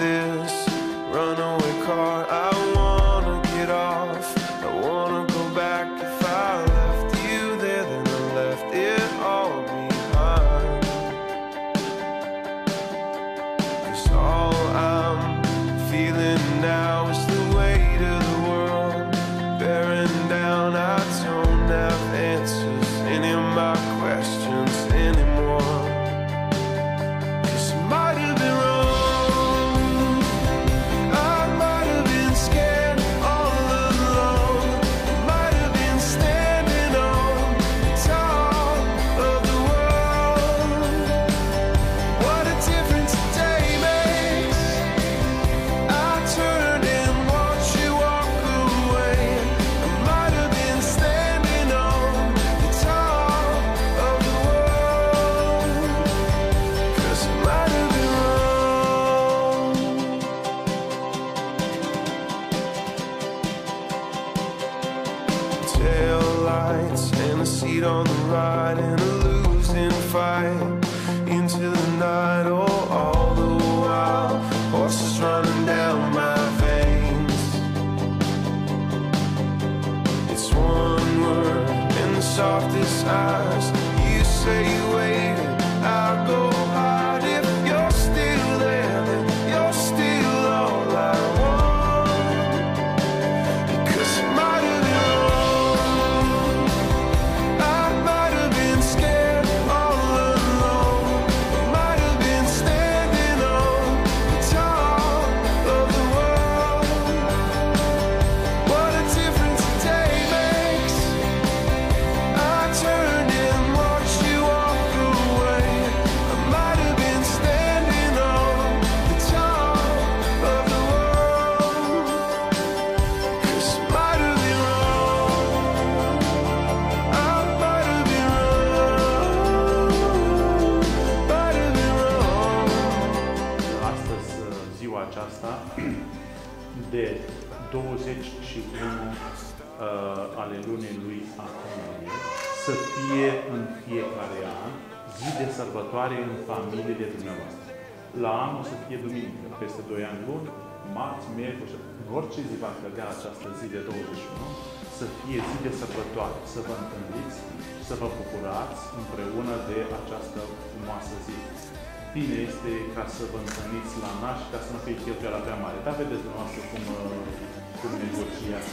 this runaway car. I wanna get off, I wanna go back. If I left you there, then I left it all behind. Cause all I'm feeling now is the weight of the world bearing down. I don't have answers any of my questions anymore. Cause I might have been wrong, and a seat on the ride, and a losing fight into the night. Oh, all the while, horses running down my veins. It's one word in the softest eyes. You say you waited, I go hide. If you're still there, then you're still all I want. Because it might have been aceasta de 21 ale lunii lui Aprilie, să fie în fiecare an zi de sărbătoare în familiile dumneavoastră. La anul să fie duminică, peste 2 ani luni, marți, miercuri, orice zi va cădea această zi de 21, să fie zi de sărbătoare, să vă întâlniți, să vă bucurați împreună de această frumoasă zi. Bine este ca să vă întâlniți la naș, ca să nu fie cheltuiala prea mare. Dar vedeți dumneavoastră cum negociați.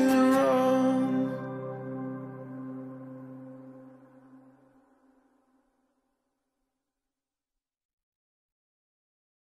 Been